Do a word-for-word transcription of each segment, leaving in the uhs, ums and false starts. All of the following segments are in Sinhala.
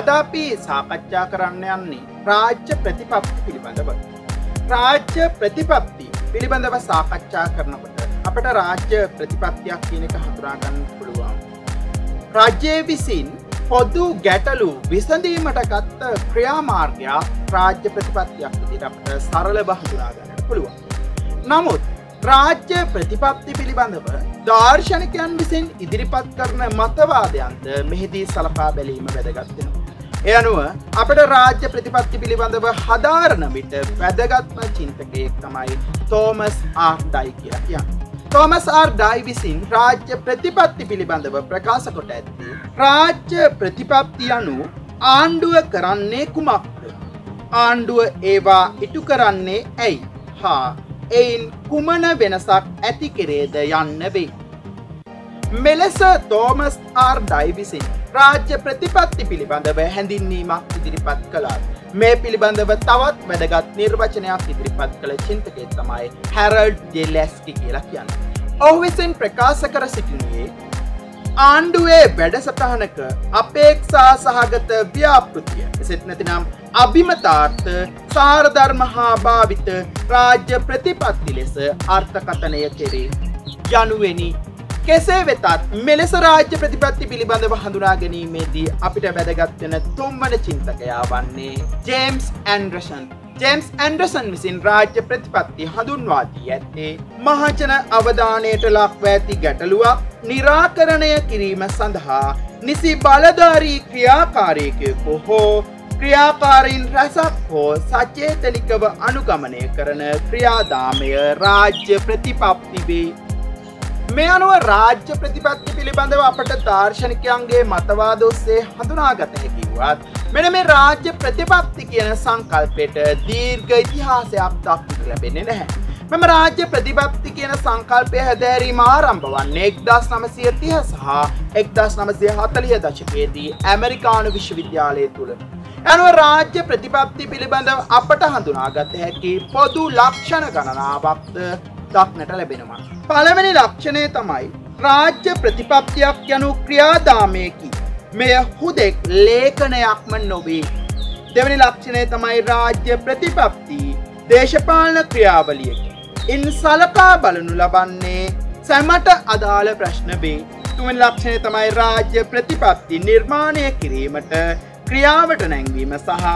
අදාපි සාකච්ඡා කරන්න යන්නේ රාජ්‍ය ප්‍රතිපත්ති පිළිබඳව. රාජ්‍ය ප්‍රතිපත්ති පිළිබඳව සාකච්ඡා කරනකොට අපට රාජ්‍ය ප්‍රතිපත්තියක් කියන එක හඳුනා ගන්න පුළුවන්. රාජ්‍යයේ විසින් පොදු ගැටලු විසඳීමට ගත්ත ක්‍රියාමාර්ගය රාජ්‍ය ප්‍රතිපත්තියක් විදිහට අපට සරලව හඳුනා ගන්න පුළුවන්. නමුත් රාජ්‍ය ප්‍රතිපත්ති පිළිබඳව දාර්ශනිකයන් විසින් ඉදිරිපත් කරන මතවාදයන්ද මෙහිදී සලකා බැලීම වැදගත් වෙනවා. ඒ අනුව අපේ රාජ්‍ය ප්‍රතිපත්ති පිළිබඳව හදාරන විට වැදගත්ම චින්තකයෙක් තමයි තෝමස් ආර් ඩයි කියලා කියන්නේ. තෝමස් ආර් ඩයි විසින් රාජ්‍ය ප්‍රතිපත්ති පිළිබඳව ප්‍රකාශ කොට ඇත්තේ රාජ්‍ය ප්‍රතිපත්ති අනුව ආණ්ඩුව කරන්නේ කුමක්ද? ආණ්ඩුව ඒවා ඉටු කරන්නේ ඇයි? හා එයින් කුමන වෙනසක් ඇති කෙරේද යන්න වේ. මෙලෙස තෝමස් ආර් ඩයි විසින් රාජ්‍ය ප්‍රතිපත්ති පිළිබඳව හැඳින්වීමක් ඉදිරිපත් කළා. මේ පිළිබඳව තවත් වැදගත් නිර්වචනයක් ඉදිරිපත් කළ චින්තකයෙක් තමයි හැරල්ඩ් ජෙලස්කි කියලා කියන්නේ. ඔහු විසින් ප්‍රකාශ කර සිටින්නේ ආණ්ඩුවේ වැඩසටහනක අපේක්ෂා සහගත ව්‍යාපෘතිය එසේත් නැතිනම් අභිමතාර්ථ සාරධර්ම හා භාවිත රාජ්‍ය ප්‍රතිපත්ති ලෙස අර්ථකථනය කෙරේ යනුවෙනි. කෙසේ වෙතත් මෙලෙස රාජ්‍ය ප්‍රතිපත්ති පිළිබඳව හඳුනා ගැනීමේදී අපිට වැදගත් වෙන තුන්වන චින්තකයා වන්නේ ජේම්ස් ඇන්ඩර්සන්. ජේම්ස් ඇන්ඩර්සන් විසින් රාජ්‍ය ප්‍රතිපත්ති හඳුන්වා දී ඇත්තේ මහජන අවධානයට ලක්ව ඇති ගැටලුවක් निराකරණය කිරීම සඳහා නිසි බලධාරී ක්‍රියාකාරීකයෙකු හෝ ක්‍රියාකාරීන් රැසක් හෝ සචේතනිකව අනුගමනය කරන ක්‍රියාදාමය රාජ්‍ය ප්‍රතිපත්ති වේ. මේ අනුව රාජ්‍ය ප්‍රතිපත්ති පිළිබඳව අපට දාර්ශනිකයන්ගේ මතවාද ඔස්සේ හඳුනාගත හැකිවත් මෙන්න මේ රාජ්‍ය ප්‍රතිපත්ති කියන සංකල්පයට දීර්ඝ ඉතිහාසයක් දක්නට ලැබෙන්නේ නැහැ. මෙම රාජ්‍ය ප්‍රතිපත්ති කියන සංකල්පය හැදෑරීම ආරම්භ වන්නේ එක්දාස් නවසිය තිහ සහ එක්දාස් නවසිය හතළිහ දශකයේදී ඇමරිකානු විශ්වවිද්‍යාලය තුල. අනුව රාජ්‍ය ප්‍රතිපත්ති පිළිබඳව අපට හඳුනාගත හැකි පොදු ලක්ෂණ ගණනාවක්ද දක්නට ලැබෙනවා. පළවෙනි ලක්ෂණය තමයි රාජ්‍ය ප්‍රතිපත්තියක් යනු ක්‍රියාදාමයකි. මෙය හුදෙක් ලේඛනයක්ම නොවේ. දෙවෙනි ලක්ෂණය තමයි රාජ්‍ය ප්‍රතිපත්ති දේශපාලන ක්‍රියාවලියකි. ඉන් සලකා බලනු ලබන්නේ සැමට අදාළ ප්‍රශ්න වේ. තුන්වෙනි ලක්ෂණය තමයි රාජ්‍ය ප්‍රතිපත්ති නිර්මාණය කිරීමට ක්‍රියාවට නැංවීම සහ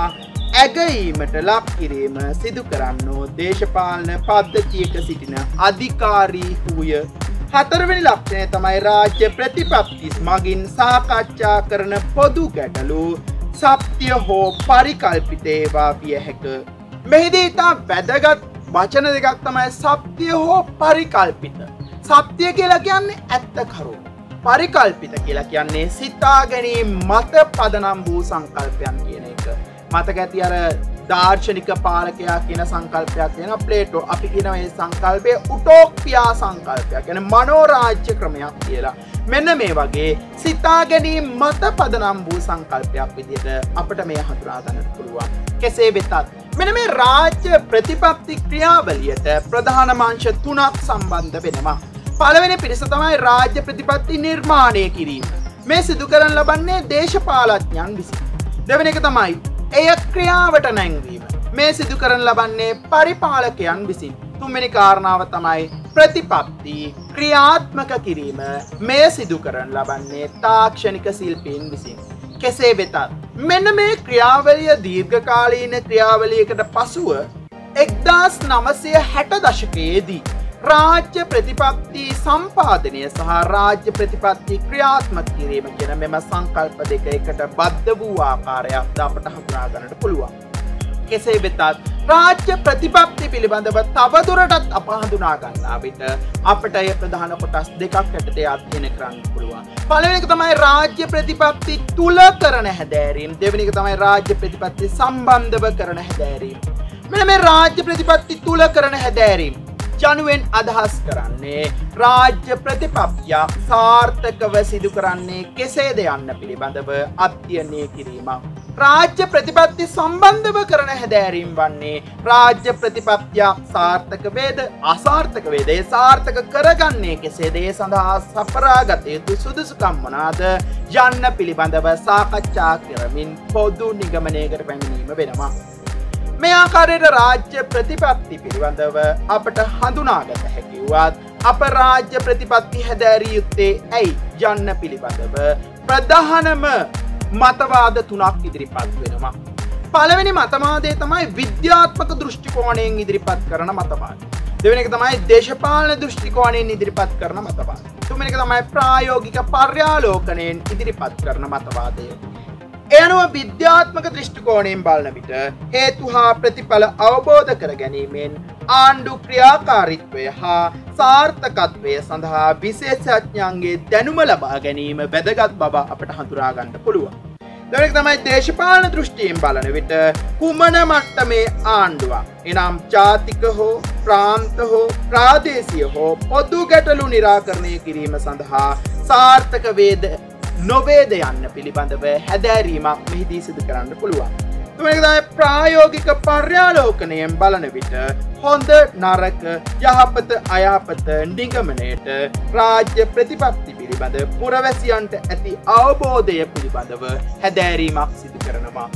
ඇගීමට ලක් කිරීම සිදු කරන්නෝ දේශපාලන පද්ධතියක සිටින අධිකාරී වූය. හතරවෙනි ලක්ෂණය තමයි රාජ්‍ය ප්‍රතිපත්ති මගින් සාකච්ඡා කරන පොදු ගැටලු සත්‍ය හෝ පරිකල්පිත ඒවා විය හැක. මෙහිදී ඉතා වැදගත් වචන දෙකක් තමයි සත්‍ය හෝ පරිකල්පිත. සත්‍ය කියලා කියන්නේ ඇත්ත කරුණ. පරිකල්පිත කියලා කියන්නේ සිතා ගැනීම මත පදනම් වූ සංකල්පයන් කියන එක. මතක ඇති අර දාර්ශනික පාලකයා කියන සංකල්පයක් තියෙනවා ප්ලේටෝ. අපි කියන මේ සංකල්පය උටෝපියා සංකල්පයක්. කියන්නේ මනෝරාජ්‍ය ක්‍රමයක් කියලා. මෙන්න මේ වගේ සිතා ගැනීම මත පදනම් වූ සංකල්පයක් විදිහට අපිට මේ හඳුනා ගන්න පුළුවන්. කෙසේ වෙතත් මෙන්න මේ රාජ්‍ය ප්‍රතිපත්ති ක්‍රියාවලියට ප්‍රධාන අංශ තුනක් සම්බන්ධ වෙනවා. පළවෙනි පිරිස තමයි රාජ්‍ය ප්‍රතිපත්ති නිර්මාණය කිරීම. මේ සිදු කරන ලබන්නේ දේශපාලඥයන් විසින්. දෙවෙනි එක තමයි එය ක්‍රියාවට නැංවීම. මේ සිදු කරන ලබන්නේ පරිපාලකයන් විසින්. තුන්වෙනි කාරණාව තමයි ප්‍රතිපත්ති ක්‍රියාත්මක කිරීම. මේ සිදු කරන ලබන්නේ තාක්ෂණික ශිල්පීන් විසින්. කෙසේ වෙතත් මෙන්න මේ ක්‍රියාවලිය දීර්ඝකාලීන ක්‍රියාවලියකට පසුව එක්දාස් නවසිය හැට දශකයේදී රාජ්‍ය ප්‍රතිපත්ති සම්පාදනය සහ රාජ්‍ය ප්‍රතිපත්ති ක්‍රියාත්මක කිරීම කියන මෙම සංකල්ප දෙක එකට බද්ධ වූ ආකාරයක් අපට හඳුනා ගන්නට පුළුවන්. කෙසේ වෙතත් රාජ්‍ය ප්‍රතිපත්ති පිළිබඳව තවදුරටත් අප හඳුනා ගන්නා විට අපට ඒ ප්‍රධාන කොටස් දෙකක් යටතේ අධ්‍යයනය කරන්න පුළුවන්. පළවෙනි එක තමයි රාජ්‍ය ප්‍රතිපත්ති තුල කරන හැදෑරීම්. දෙවෙනි එක තමයි රාජ්‍ය ප්‍රතිපත්ති සම්බන්ධව කරන හැදෑරීම්. මෙන්න මේ රාජ්‍ය ප්‍රතිපත්ති තුල කරන හැදෑරීම් ජනුවෙන් අදහස් කරන්නේ රාජ්‍ය ප්‍රතිපත්තිය සාර්ථකව සිදු කරන්නේ කෙසේද යන්න පිළිබඳව අධ්‍යයනය කිරීමක්. राज्य प्रतिपत्ति संबंधव කරන හැදෑරීම් වන්නේ රාජ්‍ය ප්‍රතිපත්තියක් සාර්ථක වේද අසාර්ථක වේද ඒ සාර්ථක කරගන්නේ කෙසේද ඒ සඳහා සපරාගත යුතු සුදුසුකම් මොනවාද යන්න පිළිබඳව සාකච්ඡා කරමින් පොදු නිගමනයකට පැමිණීම වෙනවා මේ ආකාරයට රාජ්‍ය ප්‍රතිපත්ති පිළිබඳව අපට හඳුනාගත හැකි වුවත් අප රාජ්‍ය ප්‍රතිපත්ති හැදෑරිය යුත්තේ ඇයි යන්න පිළිබඳව ප්‍රධානම मतवाद තුනක් ඉදිරිපත් වෙනවා පළවෙනි මතවාදය තමයි විද්‍යාත්මක දෘෂ්ටි කෝණයෙන් ඉදිරිපත් කරන මතවාදය දෙවෙනි එක තමයි දේශපාලන දෘෂ්ටි කෝණයෙන් ඉදිරිපත් කරන මතවාදය තුන්වෙනි එක තමයි ප්‍රායෝගික පර්යාලෝකණයෙන් ඉදිරිපත් කරන මතවාදය ඒ අනුව විද්‍යාත්මක දෘෂ්ටි කෝණයෙන් බලන විට හේතු හා ප්‍රතිඵල අවබෝධ කර ගැනීමෙන් ආණ්ඩු ක්‍රියාකාරීත්වය හා සාර්ථකත්වය සඳහා විශේෂඥයන්ගේ දැනුම ලබා ගැනීම වැදගත් බව අපට හඳුනා ගන්න පුළුවන් දෙවෙනි තමයි දේශපාලන දෘෂ්ටියෙන් බලන විට කුමන මට්ටමේ ආණ්ඩුවක් එනම් ජාතික හෝ ප්‍රාන්ත හෝ ප්‍රාදේශීය හෝ පොදු ගැටලු निराකරණය කිරීම සඳහා සාර්ථක වේද නොවේද යන්න පිළිබඳව හැදෑරීමක් මෙහිදී සිදු කරන්න පුළුවන්. තුන්වෙනි එක තමයි ප්‍රායෝගික පර්යාලෝකණයෙන් බලන විට හොඳ නරක යහපත අයහපත නිගමනයේට රාජ්‍ය ප්‍රතිපත්ති පිළිබඳ පුරවැසියන්ට ඇති අවබෝධය පිළිබඳව හැදෑරීමක් සිදු කරනවා.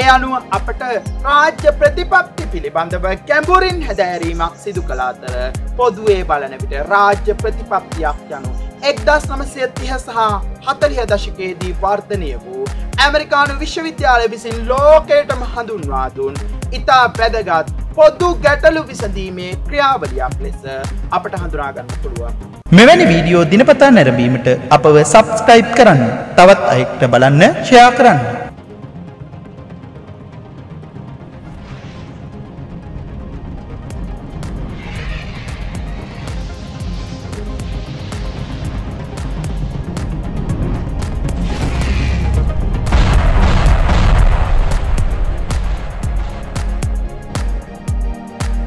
ඒ අනුව අපට රාජ්‍ය ප්‍රතිපත්ති පිළිබඳව ගැඹුරින් හැදෑරීමක් සිදු කළ අතර පොදුවේ බලන විට රාජ්‍ය ප්‍රතිපත්තියක් යනු එක්දහස් නවසිය තිහ සහ හතළිහ දශකයේදී වර්ධනය වූ ඇමරිකානු විශ්වවිද්‍යාලය විසින් ලෝකයටම හඳුන්වා දුන් ඉතා වැදගත් පොදු ගැටලු විසඳීමේ ක්‍රියාවලියක් ලෙස අපට හඳුනා ගන්න පුළුවන්. මෙවැනි වීඩියෝ දිනපතා නැරඹීමට අපව සබ්ස්ක්‍රයිබ් කරන්න, තවත් අයෙක්ට බලන්න ෂෙයා කරන්න.